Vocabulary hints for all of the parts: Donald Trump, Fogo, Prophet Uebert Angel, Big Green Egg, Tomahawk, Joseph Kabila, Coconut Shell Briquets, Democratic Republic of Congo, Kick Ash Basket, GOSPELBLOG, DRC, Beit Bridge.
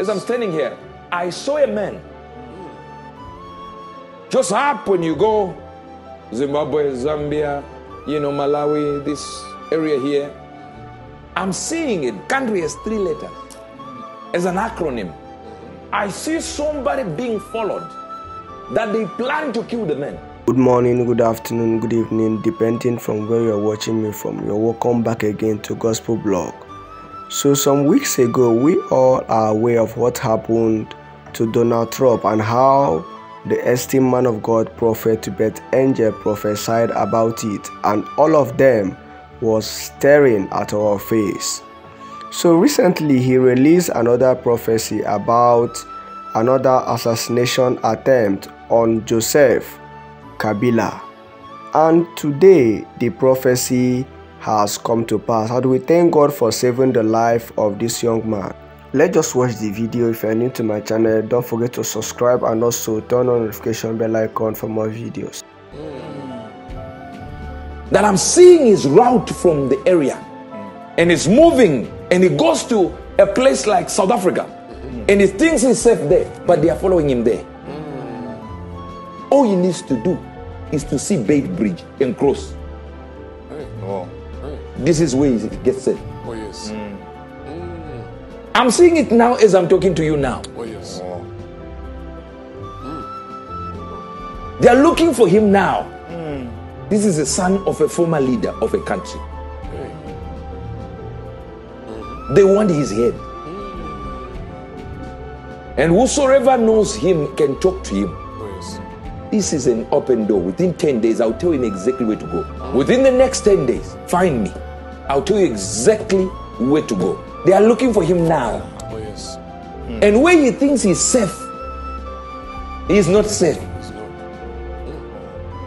As I'm standing here, I saw a man. Just up when you go, Zimbabwe, Zambia, you know, Malawi, this area here. I'm seeing it. Country has 3 letters. As an acronym. I see somebody being followed that they plan to kill the man. Good morning, good afternoon, good evening, depending from where you're watching me from. You're welcome back again to Gospel Blog. So some weeks ago, we all are aware of what happened to Donald Trump and how the esteemed man of God, Prophet Uebert Angel, prophesied about it, and all of them was staring at our face. So recently, he released another prophecy about another assassination attempt on Joseph Kabila. And today, the prophecy has come to pass. How do we thank God for saving the life of this young man? Let's just watch the video. If you are new to my channel, don't forget to subscribe and also turn on the notification bell icon for more videos. That I'm seeing is route from the area, and it's moving, and it goes to a place like South Africa, and he thinks he's safe there, but they are following him there. All he needs to do is to see Beit Bridge and cross. This is where he gets saved. Oh yes. I'm seeing it now as I'm talking to you now. Oh, yes. Oh. Mm. They are looking for him now. Mm. This is the son of a former leader of a country. Mm. They want his head. Mm. And whosoever knows him can talk to him. Oh, yes. This is an open door. Within 10 days, I'll tell him exactly where to go. Mm. Within the next 10 days, find me. I'll tell you exactly where to go. They are looking for him now. Oh, yes. Mm. And where he thinks he's safe, he is not safe. He's not. Mm.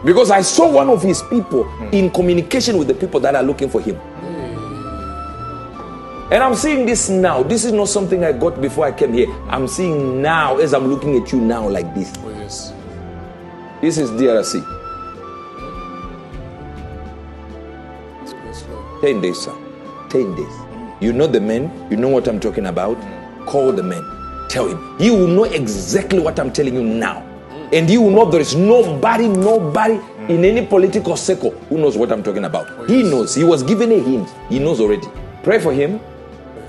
Because I saw one of his people in communication with the people that are looking for him. Mm. And I'm seeing this now. This is not something I got before I came here. I'm seeing now as I'm looking at you now like this. Oh, yes. This is DRC. 10 days, sir. 10 days. You know the man, you know what I'm talking about. Call the man, tell him. He will know exactly what I'm telling you now. And he will know there is nobody in any political circle who knows what I'm talking about. Oh, yes. He knows, he was given a hint. He knows already. Pray for him,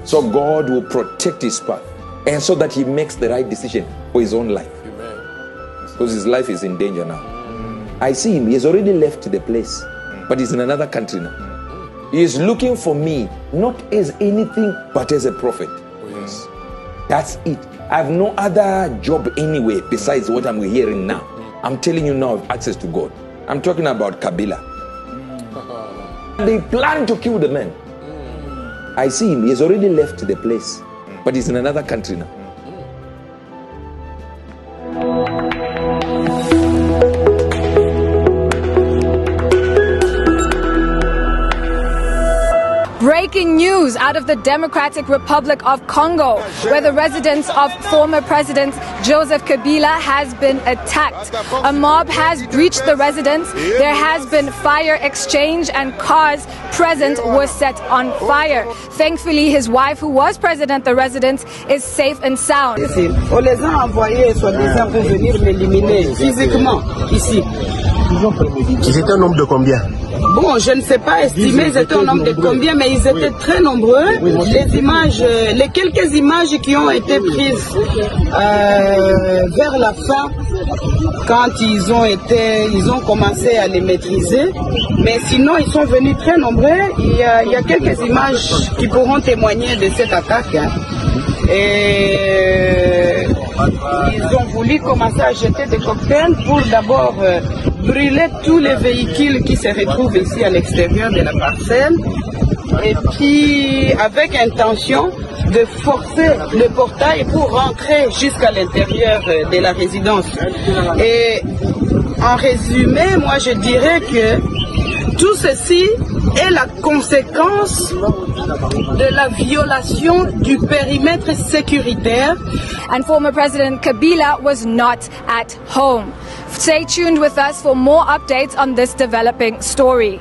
so God will protect his path and so that he makes the right decision for his own life. Amen. Because his life is in danger now. I see him, he has already left the place, but he's in another country now. He is looking for me, not as anything, but as a prophet. Oh, yes. That's it. I have no other job anywhere besides what I'm hearing now. I'm telling you now, I have access to God. I'm talking about Kabila. They plan to kill the man. I see him. He has already left the place, but he's in another country now. Breaking news out of the Democratic Republic of Congo, where the residence of former President Joseph Kabila has been attacked. A mob has breached the residence. There has been fire exchange and cars present were set on fire. Thankfully, his wife, who was president of the residence, is safe and sound. Ils étaient un nombre de combien? Bon, je ne sais pas estimer, ils étaient un nombre de combien, mais ils étaient très nombreux. Les images, les quelques images qui ont été prises vers la fin, quand ils ont commencé à les maîtriser. Mais sinon, ils sont venus très nombreux. Il y a quelques images qui pourront témoigner de cette attaque. Hein. Et ils ont voulu commencer à jeter des cocktails pour d'abord brûler tous les véhicules qui se retrouvent ici à l'extérieur de la parcelle, et puis avec intention de forcer le portail pour rentrer jusqu'à l'intérieur de la résidence. Et en résumé, moi je dirais que tout ceci est la conséquence de la violation du périmètre sécuritaire. And former President Kabila was not at home. Stay tuned with us for more updates on this developing story.